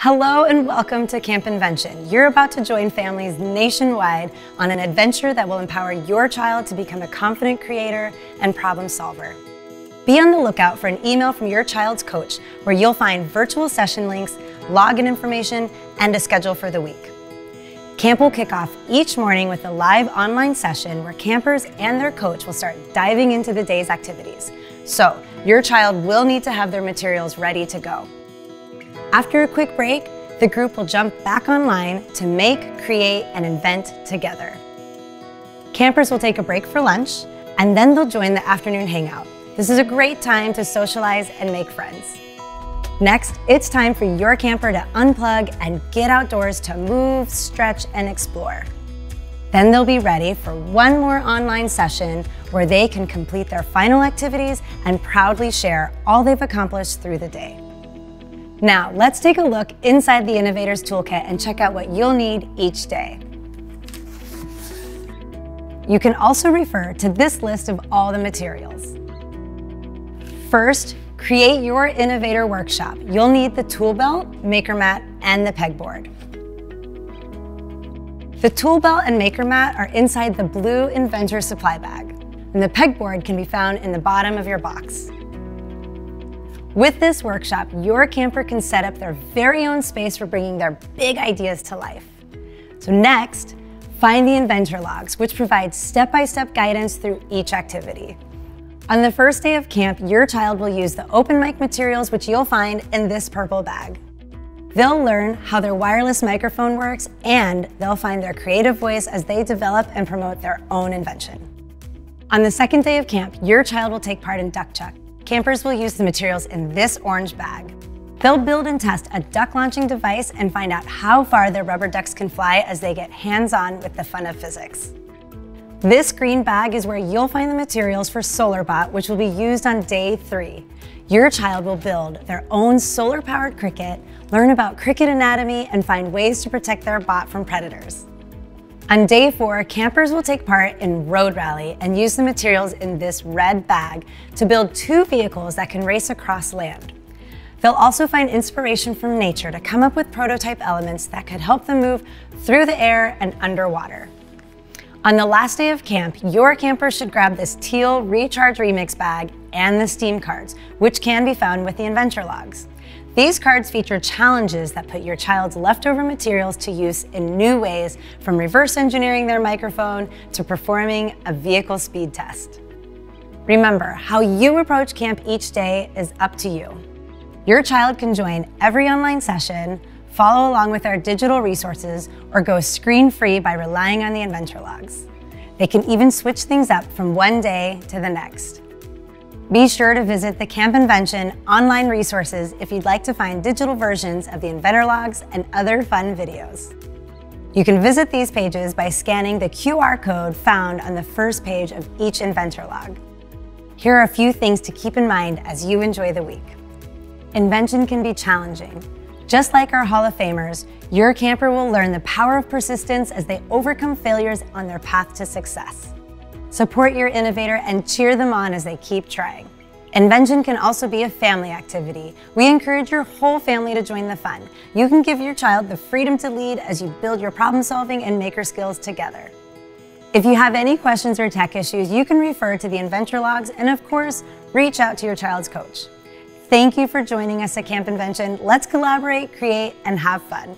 Hello and welcome to Camp Invention. You're about to join families nationwide on an adventure that will empower your child to become a confident creator and problem solver. Be on the lookout for an email from your child's coach where you'll find virtual session links, login information, and a schedule for the week. Camp will kick off each morning with a live online session where campers and their coach will start diving into the day's activities. So your child will need to have their materials ready to go. After a quick break, the group will jump back online to make, create, and invent together. Campers will take a break for lunch, and then they'll join the afternoon hangout. This is a great time to socialize and make friends. Next, it's time for your camper to unplug and get outdoors to move, stretch, and explore. Then they'll be ready for one more online session where they can complete their final activities and proudly share all they've accomplished through the day. Now, let's take a look inside the Innovators Toolkit and check out what you'll need each day. You can also refer to this list of all the materials. First, create your Innovator Workshop. You'll need the tool belt, maker mat, and the pegboard. The tool belt and maker mat are inside the blue Inventor Supply Bag, and the pegboard can be found in the bottom of your box. With this workshop, your camper can set up their very own space for bringing their big ideas to life. So next, find the Inventor Logs, which provides step-by-step guidance through each activity. On the first day of camp, your child will use the open mic materials, which you'll find in this purple bag. They'll learn how their wireless microphone works, and they'll find their creative voice as they develop and promote their own invention. On the second day of camp, your child will take part in Duck Chuck. Campers will use the materials in this orange bag. They'll build and test a duck launching device and find out how far their rubber ducks can fly as they get hands-on with the fun of physics. This green bag is where you'll find the materials for SolarBot, which will be used on day 3. Your child will build their own solar-powered cricket, learn about cricket anatomy, and find ways to protect their bot from predators. On day 4, campers will take part in Road Rally and use the materials in this red bag to build 2 vehicles that can race across land. They'll also find inspiration from nature to come up with prototype elements that could help them move through the air and underwater. On the last day of camp, your camper should grab this teal Recharge Remix bag and the STEAM cards, which can be found with the Inventor Logs. These cards feature challenges that put your child's leftover materials to use in new ways, from reverse engineering their microphone to performing a vehicle speed test. Remember, how you approach camp each day is up to you. Your child can join every online session, follow along with our digital resources, or go screen-free by relying on the Inventor Logs. They can even switch things up from one day to the next. Be sure to visit the Camp Invention online resources if you'd like to find digital versions of the Inventor Logs and other fun videos. You can visit these pages by scanning the QR code found on the first page of each Inventor Log. Here are a few things to keep in mind as you enjoy the week. Invention can be challenging. Just like our Hall of Famers, your camper will learn the power of persistence as they overcome failures on their path to success. Support your innovator and cheer them on as they keep trying. Invention can also be a family activity. We encourage your whole family to join the fun. You can give your child the freedom to lead as you build your problem solving and maker skills together. If you have any questions or tech issues, you can refer to the Inventor Logs and, of course, reach out to your child's coach. Thank you for joining us at Camp Invention. Let's collaborate, create, and have fun.